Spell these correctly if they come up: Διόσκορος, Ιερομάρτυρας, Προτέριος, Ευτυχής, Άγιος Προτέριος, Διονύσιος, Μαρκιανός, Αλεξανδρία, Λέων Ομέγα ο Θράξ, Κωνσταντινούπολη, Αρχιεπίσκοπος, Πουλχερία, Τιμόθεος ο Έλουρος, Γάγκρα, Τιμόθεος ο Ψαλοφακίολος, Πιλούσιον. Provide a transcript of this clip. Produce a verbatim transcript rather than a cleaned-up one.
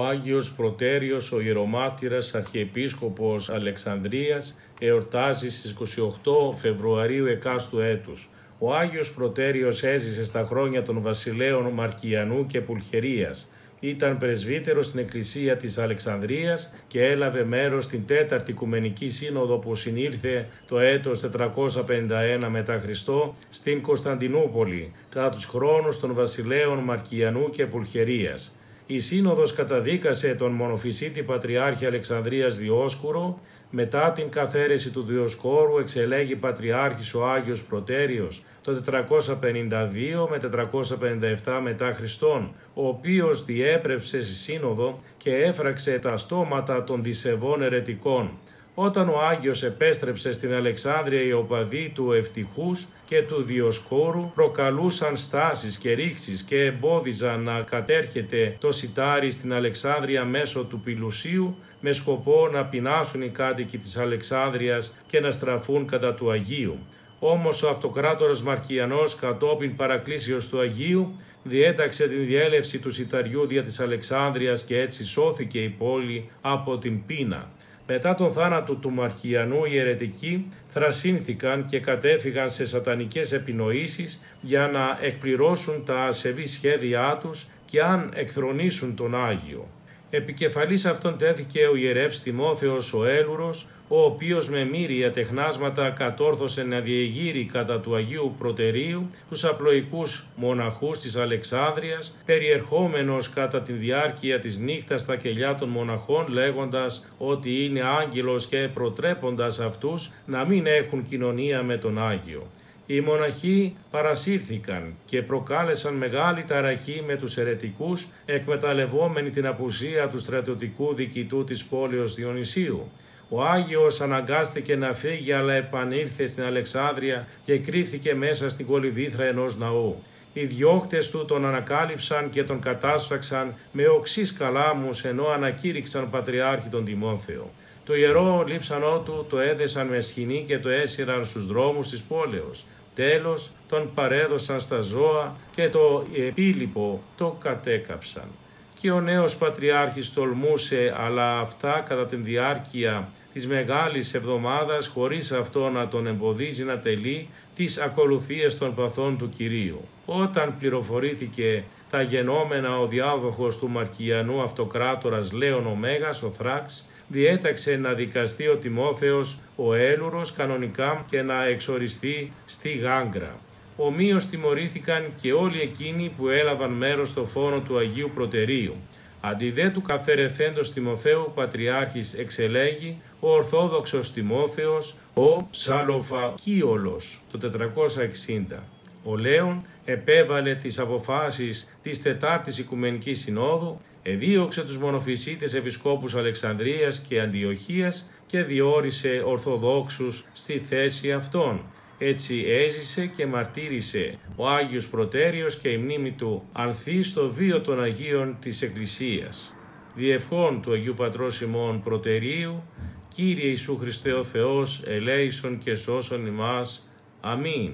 ο Άγιος Προτέριος, ο ιερομάρτυρας αρχιεπίσκοπος Αλεξανδρίας, εορτάζει στις εικοστή όγδοη Φεβρουαρίου εκάστου έτους. Ο Άγιος Προτέριος έζησε στα χρόνια των βασιλέων Μαρκιανού και Πουλχερίας. Ήταν πρεσβύτερος στην εκκλησία της Αλεξανδρίας και έλαβε μέρος στην τέταρτη Οικουμενική Σύνοδο που συνήλθε το έτος τετρακόσια πενήντα ένα μετά Χριστό στην Κωνσταντινούπολη, κατά τους χρόνους των βασιλέων Μαρκιανού και Πουλχερίας. Η Σύνοδος καταδίκασε τον μονοφυσίτη Πατριάρχη Αλεξανδρίας Διόσκορο. Μετά την καθαίρεση του Διοσκόρου εξελέγει Πατριάρχης ο Άγιος Προτέριος το τετρακόσια πενήντα δύο με τετρακόσια πενήντα επτά μετά Χριστόν, ο οποίος διέπρεψε στη Σύνοδο και έφραξε τα στόματα των δισεβών ερετικών. Όταν ο Άγιος επέστρεψε στην Αλεξάνδρεια, οι οπαδοί του Ευτυχούς και του Διοσκόρου προκαλούσαν στάσεις και ρήξεις και εμπόδιζαν να κατέρχεται το σιτάρι στην Αλεξάνδρεια μέσω του Πιλουσίου, με σκοπό να πεινάσουν οι κάτοικοι της Αλεξάνδρειας και να στραφούν κατά του Αγίου. Όμως ο αυτοκράτορας Μαρκιανός, κατόπιν παρακλήσεως του Αγίου, διέταξε την διέλευση του σιταριού δια της Αλεξάνδρειας και έτσι σώθηκε η πόλη από την πείνα. Μετά τον θάνατο του Μαρκιανού, οι αιρετικοί θρασύνθηκαν και κατέφυγαν σε σατανικές επινοήσεις για να εκπληρώσουν τα ασεβή σχέδιά τους και αν εκθρονήσουν τον Άγιο. Επικεφαλής αυτών τέθηκε ο ιερεύς Τιμόθεος ο Έλουρος, ο οποίος με μύρια τεχνάσματα κατόρθωσε να διεγείρει κατά του Αγίου Προτερίου τους απλοϊκούς μοναχούς της Αλεξάνδρειας, περιερχόμενος κατά τη διάρκεια της νύχτας στα κελιά των μοναχών, λέγοντας ότι είναι άγγελος και προτρέποντας αυτούς να μην έχουν κοινωνία με τον Άγιο. Οι μοναχοί παρασύρθηκαν και προκάλεσαν μεγάλη ταραχή με τους αιρετικούς, εκμεταλλευόμενοι την απουσία του στρατιωτικού διοικητού της πόλεως Διονυσίου. Ο Άγιος αναγκάστηκε να φύγει, αλλά επανήλθε στην Αλεξάνδρεια και κρύφθηκε μέσα στην κολυβήθρα ενός ναού. Οι διώχτες του τον ανακάλυψαν και τον κατάσφαξαν με οξύς καλάμους, ενώ ανακήρυξαν πατριάρχη τον Τιμόθεο. Το ιερό λείψανό του το έδεσαν με σχοινί και το έσυραν στους δρόμους της πόλεως. Τέλος, τον παρέδωσαν στα ζώα και το επίλυπο το κατέκαψαν. Και ο νέος πατριάρχης τολμούσε, αλλά αυτά κατά τη διάρκεια της Μεγάλης Εβδομάδας, χωρίς αυτό να τον εμποδίζει να τελεί τις ακολουθίες των παθών του Κυρίου. Όταν πληροφορήθηκε τα γενόμενα, ο διάδοχος του Μαρκιανού αυτοκράτορας Λέων Ομέγα ο Θράξ διέταξε να δικαστεί ο Τιμόθεος ο Έλουρος κανονικά και να εξοριστεί στη Γάγκρα. Ομοίως τιμωρήθηκαν και όλοι εκείνοι που έλαβαν μέρος στο φόνο του Αγίου Προτερίου. Αντί δε του καθερεθέντος Τιμοθέου πατριάρχης εξελέγει ο Ορθόδοξος Τιμόθεος ο Ψαλοφακίολος το τετρακόσια εξήντα. Ο Λέων επέβαλε τις αποφάσεις της Τετάρτης Οικουμενικής Συνόδου, εδίωξε τους μονοφυσίτες επισκόπους Αλεξανδρίας και Αντιοχίας και διόρισε Ορθοδόξους στη θέση αυτών. Έτσι έζησε και μαρτύρησε ο Άγιος Προτέριος και η μνήμη του ανθεί στο βίο των Αγίων της Εκκλησίας. Διευχών του Αγίου Πατρός ημών Προτερίου, Κύριε Ιησού Χριστέ ο Θεός, ελέησον και σώσον ημάς. Αμήν.